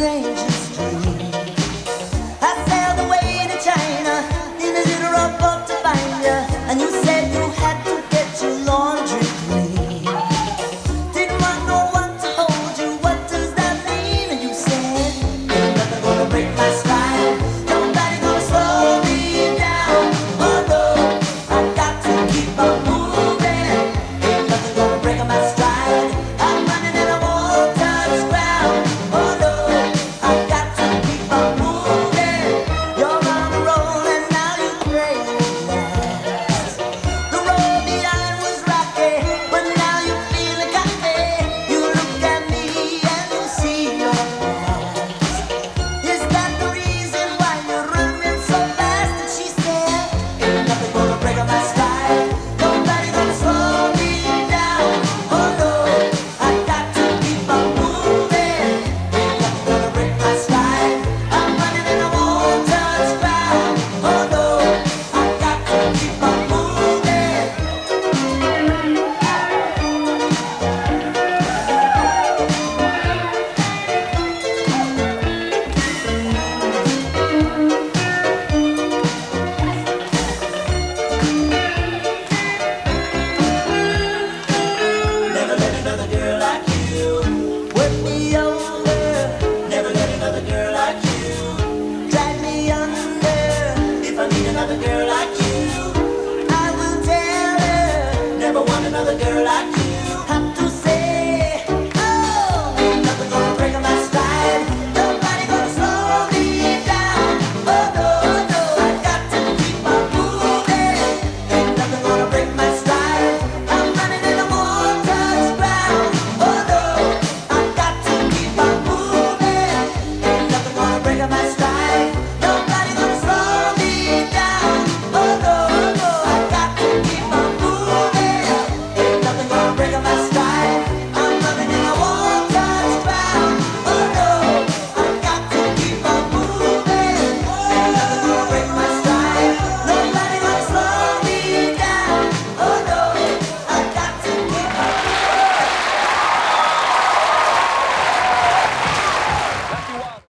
strangers.